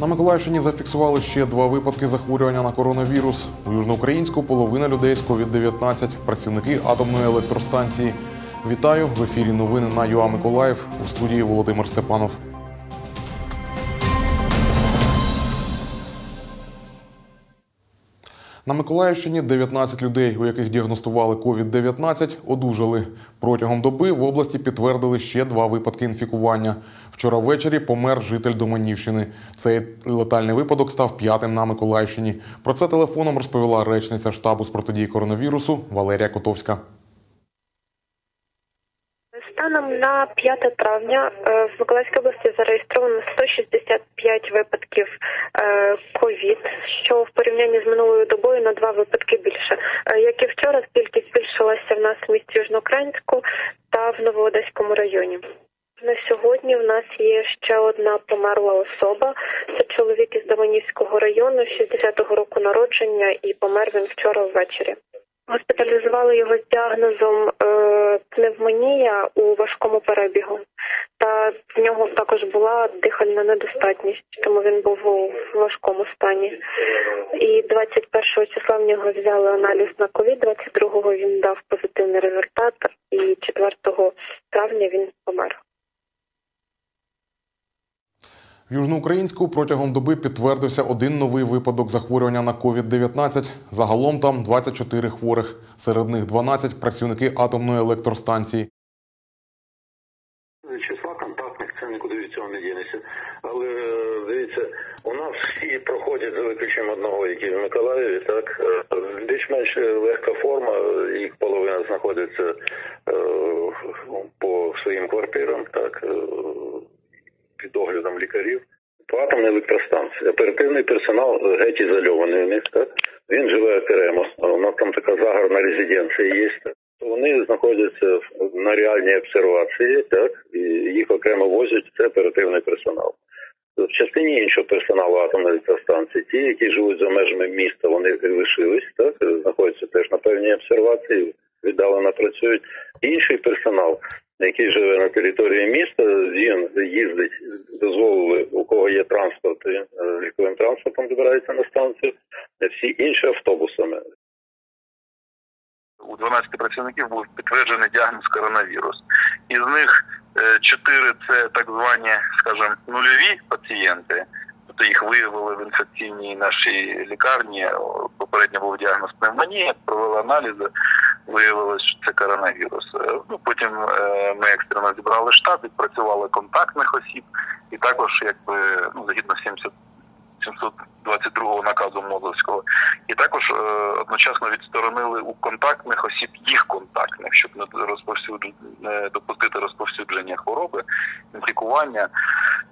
На Миколаївщині зафіксували ще 2 випадки захворювання на коронавірус. У Южноукраїнську половина людей з COVID-19 – працівники атомної електростанції. Вітаю! В ефірі новини на UA: Миколаїв. У студії Володимир Степанов. На Миколаївщині 19 людей, у яких діагностували COVID-19, одужали. Протягом доби в області підтвердили ще 2 випадки інфікування. Вчора ввечері помер житель Доманівщини. Цей летальний випадок став 5-м на Миколаївщині. Про це телефоном розповіла речниця штабу з протидії коронавірусу Валерія Котовська. Станом на 5 травня в Миколаївській області зареєстровано 165 випадків COVID, що в порівнянні з минулою добою на 2 випадки більше. Як і вчора, кількість збільшилася в нас в місті Южноукраїнську та в Новоодеському районі. На сьогодні в нас є ще 1 померла особа. Це чоловік із Доманівського району, 60-го року народження, і помер він вчора ввечері. Госпіталізували його з діагнозом пневмонія у важкому перебігу. Та в нього також була дихальна недостатність, тому він був у важкому стані. І 21 числа в нього взяли аналіз на ковід, 22-го він дав позитивний результат, і 4 травня він помер. В Южноукраїнську протягом доби підтвердився 1 новий випадок захворювання на COVID-19. Загалом там 24 хворих. Серед них 12 – працівники атомної електростанції. Числа контактних, це нікуди від цього не дінеться. Але, дивіться, у нас всі проходять, за виключенням одного, який в Миколаєві, так? Більш-менш легка форма, їх половина знаходиться по своїм квартирам, так? Під доглядом лікарів. По атомній електростанції. Оперативний персонал геть ізольований у них, так? Він живе окремо. У нас там така загородна резиденція є. Вони знаходяться на реальній обсервації, так? І їх окремо возять, це оперативний персонал. В частині іншого персоналу атомної електростанції, ті, які живуть за межами міста, вони лишились, так? Знаходяться теж на певній обсервації, віддалено працюють. Інший персонал, який живе на території міста, він їздить, дозволили, у кого є транспорт, він легковим транспортом добирається на станцію, всі інші автобусами. У 12 працівників був підтверджений діагноз коронавірус. Із них 4 – це так звані, скажімо, нульові пацієнти. Тобто їх виявили в інфекційній нашій лікарні, попередньо був діагноз пневмонія, провели аналізи, виявилось, що це коронавірус. Ну, потім ми екстрено зібрали штат, відпрацювали контактних осіб, і також, якби, ну, згідно 722-го наказу Мозовського, і також одночасно відсторонили у контактних осіб їх контактних, щоб не допустити розповсюдження хвороби, інфікування.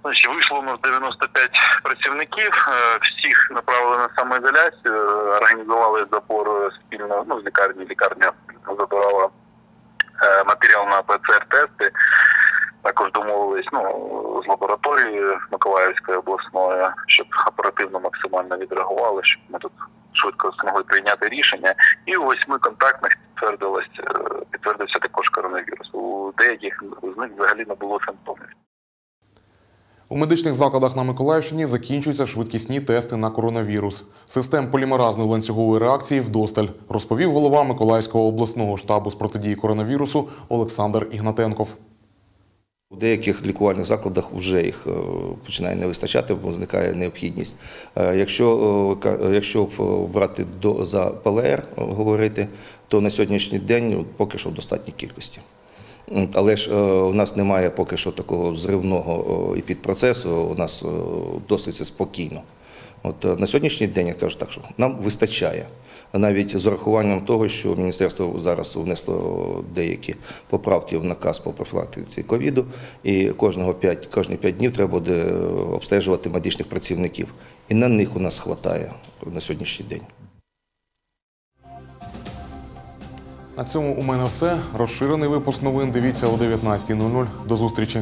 Значить, вийшло у нас 95 працівників, всіх направили на самоізоляцію, організували забор спільно, ну, з лікарні, лікарня забирала матеріал на ПЦР-тести, також домовились, ну, з лабораторією Миколаївської обласної, щоб оперативно максимально відреагували, щоб ми тут швидко змогли прийняти рішення. І у 8 контактних підтвердився також коронавірус. У деяких з них взагалі не було симптомів. У медичних закладах на Миколаївщині закінчуються швидкісні тести на коронавірус. Систем полімеразної ланцюгової реакції вдосталь, розповів голова Миколаївського обласного штабу з протидії коронавірусу Олександр Ігнатенков. У деяких лікувальних закладах вже їх починає не вистачати, бо зникає необхідність. Якщо брати за ПЛР говорити, то на сьогоднішній день поки що в достатній кількості. Але ж у нас немає поки що такого зривного і підпроцесу, у нас досить все спокійно. От на сьогоднішній день, я кажу так, що нам вистачає. Навіть з урахуванням того, що міністерство зараз внесло деякі поправки в наказ по профілактиці ковіду, і кожні 5 днів треба буде обстежувати медичних працівників. І на них у нас хватає на сьогоднішній день. На цьому у мене все. Розширений випуск новин дивіться о 19:00. До зустрічі!